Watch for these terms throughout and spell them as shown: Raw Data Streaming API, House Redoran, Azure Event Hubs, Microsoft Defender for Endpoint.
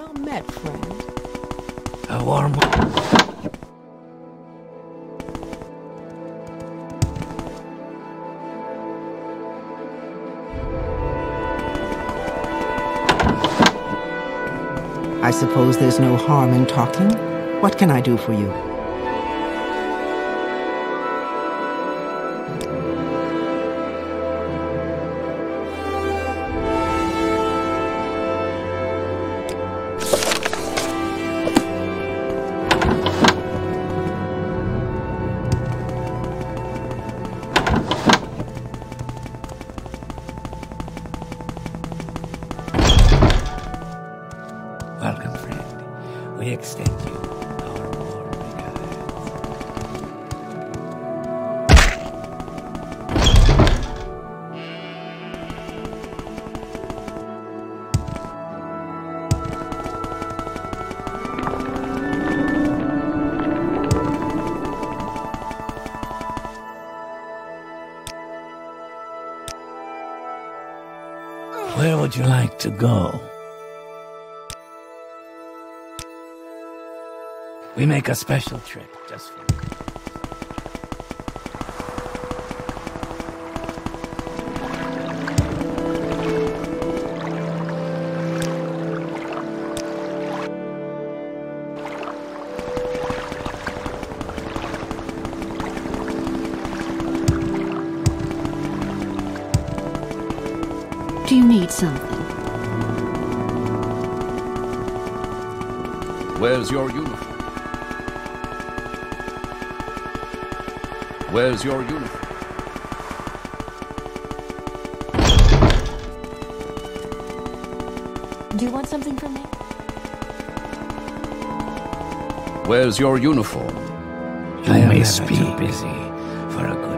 Well met, friend. A warm welcome. I suppose there's no harm in talking. What can I do for you? Welcome, friend. We extend you our warm regards. Where would you like to go? We make a special trip just for you. Do you need something? Where's your uniform? Where's your uniform? Do you want something from me? Where's your uniform? You may be too busy for a good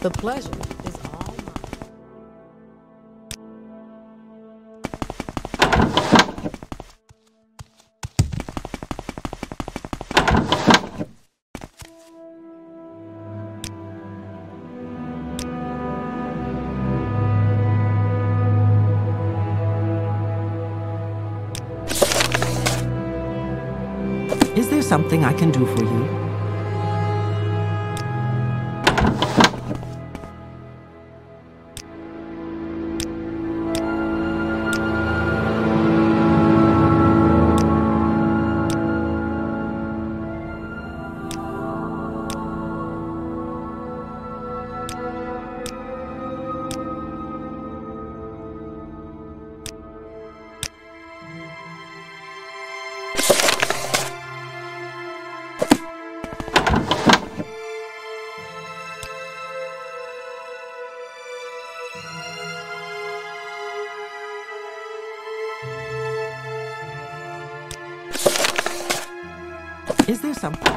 The pleasure is all mine. Is there something I can do for you? Is there something?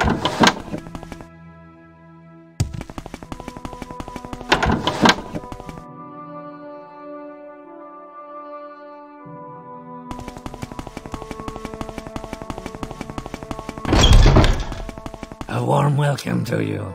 A warm welcome to you.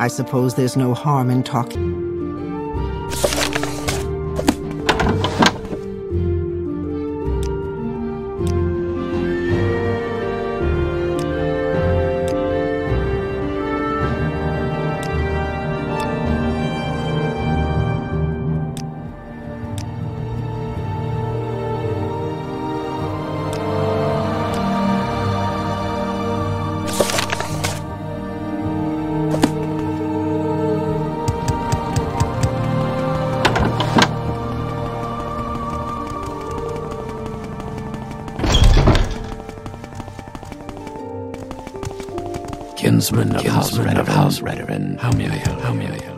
I suppose there's no harm in talking. Kinsman of House Redoran, how may I help?